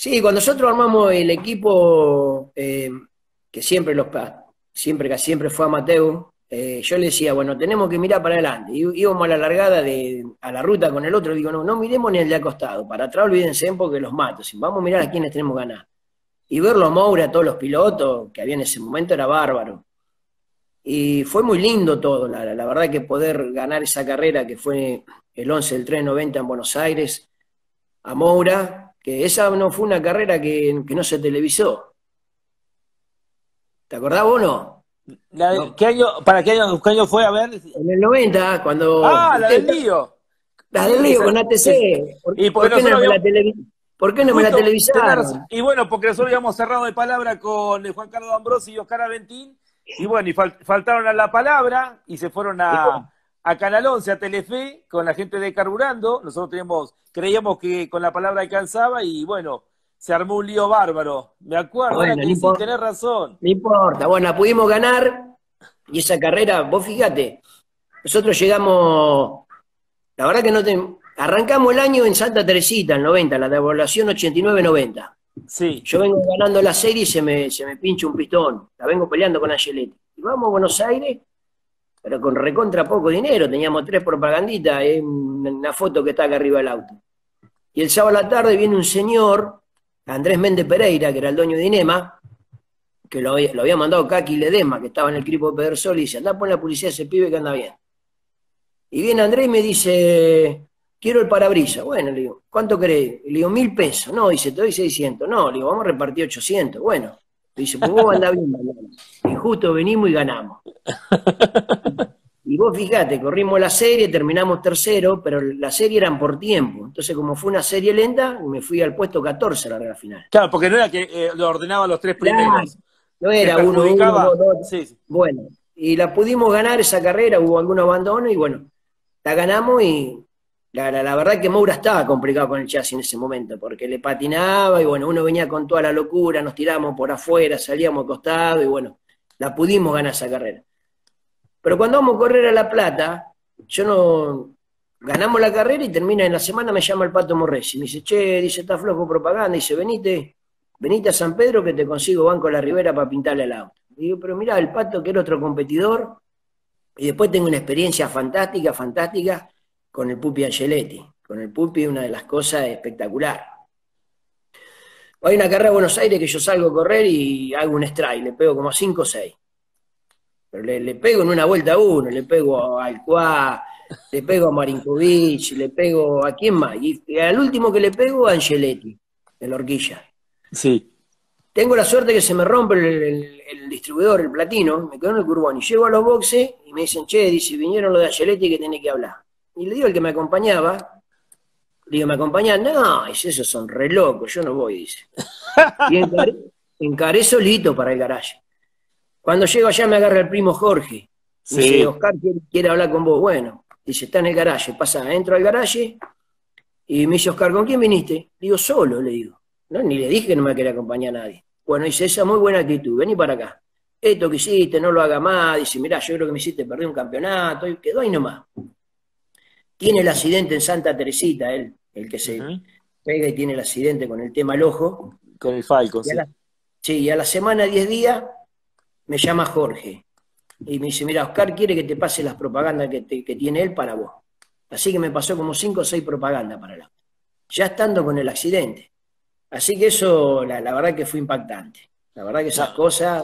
Sí, cuando nosotros armamos el equipo, que siempre, siempre fue Amateu, yo le decía, bueno, tenemos que mirar para adelante. Íbamos a la largada, a la ruta con el otro, digo, no, no miremos ni el de acostado, para atrás olvídense porque los mato, vamos a mirar a quiénes tenemos ganas. Y verlo a Moura, todos los pilotos que había en ese momento, era bárbaro. Y fue muy lindo todo, la verdad que poder ganar esa carrera que fue el 11 del 390 en Buenos Aires, a Moura, que esa no fue una carrera que no se televisó. ¿Te acordás vos o no? No. ¿Qué año, para qué año fue? A ver. En el 90, cuando... Ah, la del lío. La del lío con ATC. ¿Y por qué no me la televisaron? ¿Por qué no me la televisaron? Y bueno, porque nosotros habíamos cerrado de palabra con Juan Carlos Ambrosio y Oscar Aventín, y bueno, y faltaron a la palabra y se fueron a Canal 11, a Telefe, con la gente de Carburando. Nosotros creíamos que con la palabra alcanzaba y bueno, se armó un lío bárbaro. Me acuerdo, bueno, que sin tener razón. No importa, bueno, pudimos ganar y esa carrera, vos fíjate, nosotros llegamos, la verdad que no tenemos... Arrancamos el año en Santa Teresita, en 90, la devaluación 89-90. Sí. Yo vengo ganando la serie y se me pincha un pistón. La vengo peleando con Angeletti. Y vamos a Buenos Aires, pero con recontra poco dinero. Teníamos 3 propaganditas, una foto que está acá arriba del auto. Y el sábado a la tarde viene un señor, Andrés Méndez Pereira, que era el dueño de Inema, que lo había mandado Kaki Ledema, que estaba en el equipo de Pedersol, y dice, andá, pon la policía a ese pibe que anda bien. Y viene Andrés y me dice... Quiero el parabrisas. Bueno, le digo, ¿cuánto querés? Le digo, 1000 pesos. No, dice, te doy 600. No, le digo, vamos a repartir 800. Bueno, le dice, pues vos andás bien, ¿no? Y justo venimos y ganamos. Y vos fijate, corrimos la serie, terminamos tercero, pero la serie eran por tiempo. Entonces, como fue una serie lenta, me fui al puesto 14 a la regla final. Claro, porque no era que lo ordenaban los 3 primeros. No era uno, dos. Sí, sí. Bueno, y la pudimos ganar esa carrera, hubo algunos abandonos y bueno, la ganamos y... La verdad que Moura estaba complicado con el chasis en ese momento, porque le patinaba y bueno, uno venía con toda la locura, nos tirábamos por afuera, salíamos acostado y bueno, la pudimos ganar esa carrera. Pero cuando vamos a correr a La Plata, ganamos la carrera y termina en la semana, me llama el Pato Morresi, me dice, che, dice, está flojo propaganda, dice, venite a San Pedro que te consigo Banco La Ribera para pintarle el auto. Y digo, pero mirá, el Pato que era otro competidor, y después tengo una experiencia fantástica, fantástica, con el pupi Angeletti. Con el pupi una de las cosas espectacular. Hay una carrera de Buenos Aires que yo salgo a correr y hago un strike, le pego como 5 o 6. Pero le pego en una vuelta a uno, le pego al Cuá, le pego a Marincovich, le pego a quién más. Y al último que le pego a Angeletti, de la horquilla. Sí. Tengo la suerte que se me rompe el distribuidor, el platino, me quedo en el curbón y llego a los boxes y me dicen, che, dice, vinieron los de Angeletti que tenés que hablar. Y le digo al que me acompañaba, le digo, ¿me acompañás? No, dice, esos son re locos, yo no voy, dice. Y encaré solito para el garaje. Cuando llego allá me agarra el primo Jorge. Sí. Me dice, Oscar quiere hablar con vos. Bueno, dice, está en el garaje. Pasa, entro al garaje y me dice, Oscar, ¿con quién viniste? Digo, solo, le digo. No, ni le dije que no me quería acompañar a nadie. Bueno, dice, esa muy buena actitud, vení para acá. Esto que hiciste, no lo haga más. Dice, mirá, yo creo que me hiciste perder un campeonato. Y quedó ahí nomás. Tiene el accidente en Santa Teresita, él, el que se pega y tiene el accidente con el tema al ojo. Con el Falco, sí. Sí, y a la semana, 10 días, me llama Jorge. Y me dice, mira, Oscar quiere que te pase las propagandas que tiene él para vos. Así que me pasó como 5 o 6 propagandas para la... Ya estando con el accidente. Así que eso, la verdad que fue impactante. La verdad que esas cosas...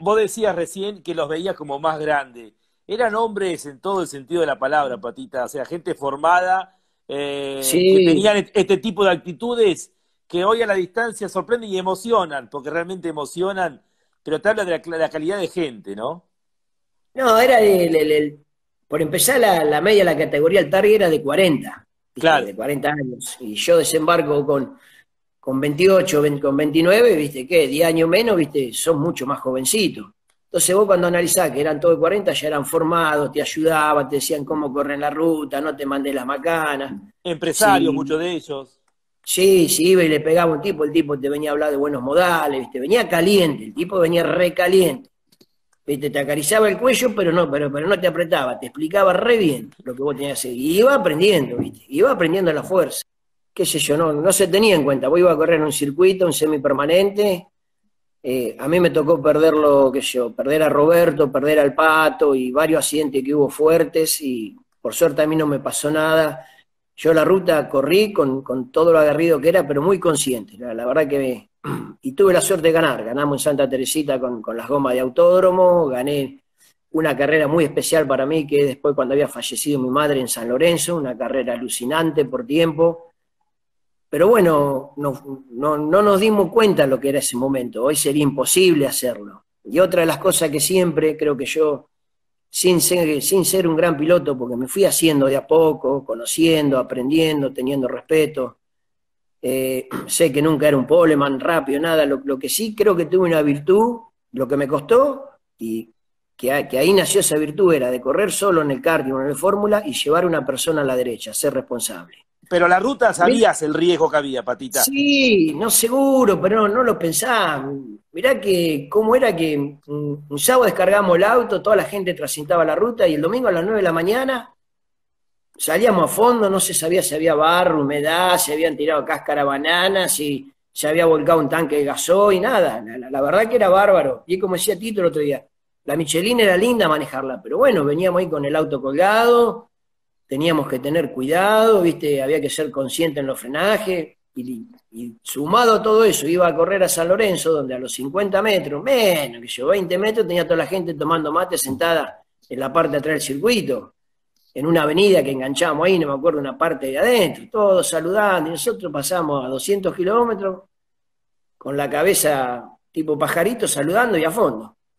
vos decías recién que los veías como más grandes. Eran hombres en todo el sentido de la palabra, Patita, o sea, gente formada, sí, que tenían este tipo de actitudes que hoy a la distancia sorprenden y emocionan, porque realmente emocionan, pero te habla de la calidad de gente, ¿no? No, era por empezar, la media, la categoría, el target era de 40, claro, de 40 años, y yo desembarco con 28, con 29, ¿viste qué? 10 años menos, ¿viste? Son mucho más jovencitos. Entonces vos cuando analizás que eran todos de 40, ya eran formados, te ayudaban, te decían cómo corren la ruta, no te mandé las macanas. Empresarios, sí, muchos de ellos. Sí, sí, iba y le pegaba un tipo, el tipo te venía a hablar de buenos modales, ¿viste? Venía caliente, el tipo venía re caliente. ¿Viste? Te acariciaba el cuello, pero no te apretaba, te explicaba re bien lo que vos tenías que hacer. Y iba aprendiendo, ¿viste? Iba aprendiendo a la fuerza. qué sé yo, no se tenía en cuenta. Vos ibas a correr en un circuito, un semipermanente. A mí me tocó perderlo, qué sé yo, perder a Roberto, perder al Pato y varios accidentes que hubo fuertes, y por suerte a mí no me pasó nada. Yo la ruta corrí con todo lo agarrido que era, pero muy consciente, la verdad que y tuve la suerte de ganar. Ganamos en Santa Teresita con las gomas de autódromo, gané una carrera muy especial para mí, que después cuando había fallecido mi madre en San Lorenzo, una carrera alucinante por tiempo. Pero bueno, no nos dimos cuenta lo que era ese momento. Hoy sería imposible hacerlo. Y otra de las cosas que siempre, creo que yo, sin ser un gran piloto, porque me fui haciendo de a poco, conociendo, aprendiendo, teniendo respeto, sé que nunca era un poleman rápido, nada. Lo que sí creo que tuve una virtud, lo que me costó, y que ahí nació esa virtud, era de correr solo en el karting o en el fórmula y llevar a una persona a la derecha, ser responsable. Pero la ruta sabías el riesgo que había, Patita. Sí, no seguro, pero no lo pensaba. Mirá que cómo era que un sábado descargamos el auto, toda la gente transitaba la ruta, y el domingo a las 9 de la mañana salíamos a fondo, no se sabía si había barro, humedad, si habían tirado cáscara banana, si se había volcado un tanque de gasoil, nada. La verdad que era bárbaro. Y como decía Tito el otro día, la Michelin era linda manejarla, pero bueno, veníamos ahí con el auto colgado, teníamos que tener cuidado, ¿viste? Había que ser consciente en los frenajes, y sumado a todo eso, iba a correr a San Lorenzo, donde a los 50 metros, menos que yo, 20 metros, tenía toda la gente tomando mate sentada en la parte de atrás del circuito, en una avenida que enganchamos ahí, no me acuerdo, una parte de adentro, todos saludando, y nosotros pasamos a 200 kilómetros, con la cabeza tipo pajarito, saludando y a fondo.